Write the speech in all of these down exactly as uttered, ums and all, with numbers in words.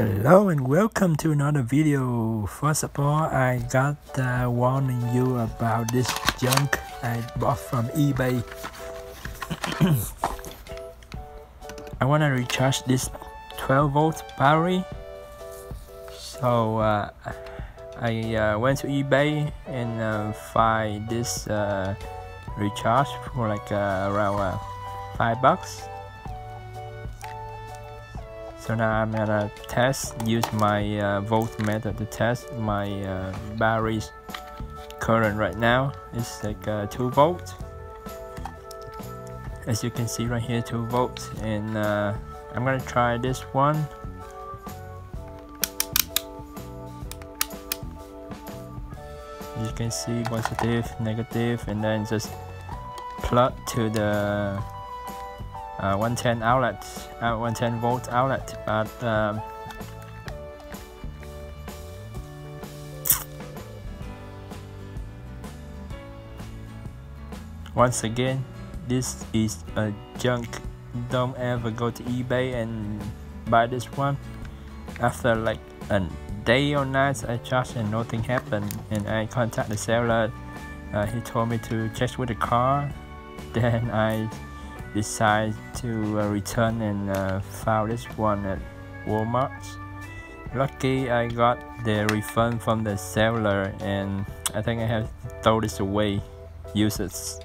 Hello and welcome to another video. First of all, I got uh, warning you about this junk I bought from eBay. I want to recharge this twelve volt battery, so uh, I uh, went to eBay and uh, find this uh, recharge for like uh, around uh, five bucks. So now I'm gonna test, use my uh, voltmeter to test my uh, battery's current right now. It's like uh, two volts. As you can see right here, two volts. And uh, I'm gonna try this one. As you can see, positive, negative, and then just plug to the Uh, one ten outlet, uh, one ten volt outlet, but um, once again, this is a junk. Don't ever go to eBay and buy this one. After like a day or night, I charged and nothing happened, and I contacted the seller. Uh, he told me to check with the car. Then I decide to uh, return and uh, found this one at Walmart. Lucky I got the refund from the seller, and I think I have thrown this away, uses.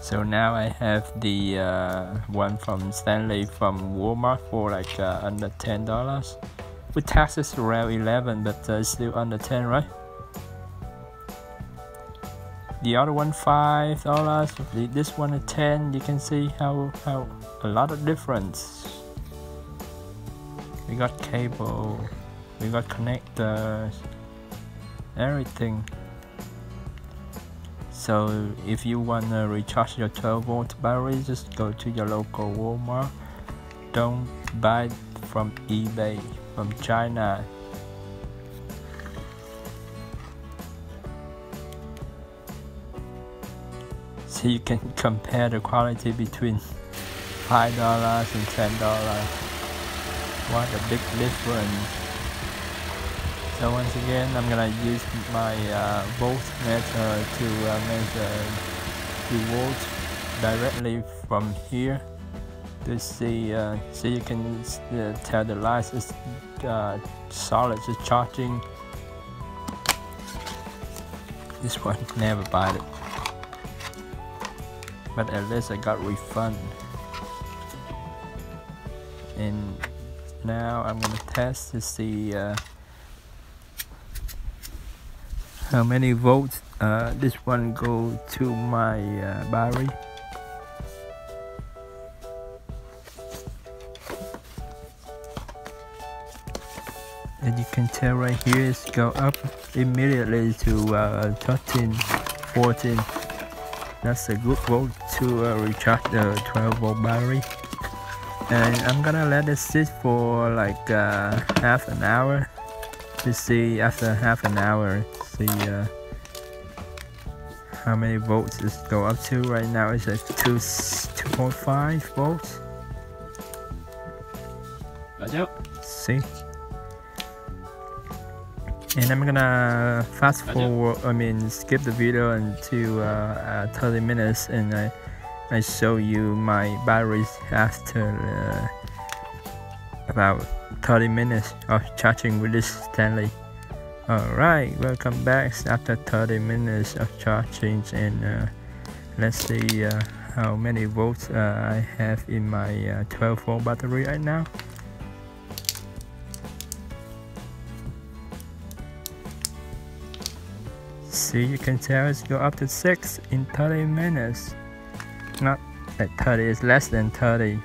So now I have the uh, one from Stanley from Walmart for like uh, under ten dollars. With taxes around eleven, but uh, still under ten, right? The other one five dollars, this one at ten. You can see how, how a lot of difference. We got cable, we got connectors, everything. So if you wanna recharge your twelve volt battery, just go to your local Walmart. Don't buy from eBay, from China. So you can compare the quality between five dollars and ten dollars. What a big difference! So once again, I'm gonna use my uh, voltmeter to uh, measure the volt directly from here to see. Uh, so you can uh, tell the light is uh, solid, just charging. This one never buy it. But at least I got refund. And now I'm gonna test to see uh, how many volts uh, this one go to my uh, battery. And you can tell right here, it's go up immediately to uh, thirteen, fourteen. That's a good volt to uh, recharge the twelve volt battery. And I'm gonna let it sit for like uh, half an hour to see, after half an hour, see uh, how many volts it go up to. Right now it's at two point five volts. See? And I'm gonna fast forward, I mean skip the video until uh, uh, thirty minutes, and I, I show you my batteries after uh, about thirty minutes of charging with this Stanley. Alright, welcome back after thirty minutes of charging, and uh, let's see uh, how many volts uh, I have in my uh, twelve volt battery right now. See, you can tell it's go up to six in thirty minutes. Not at thirty, it's less than thirty.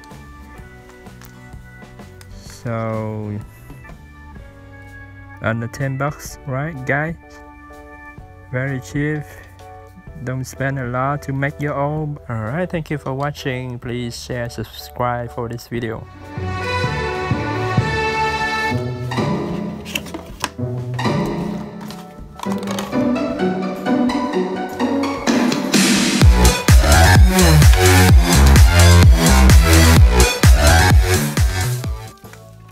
So under ten bucks, right guys? Very cheap. Don't spend a lot to make your own. Alright, thank you for watching. Please share, subscribe for this video.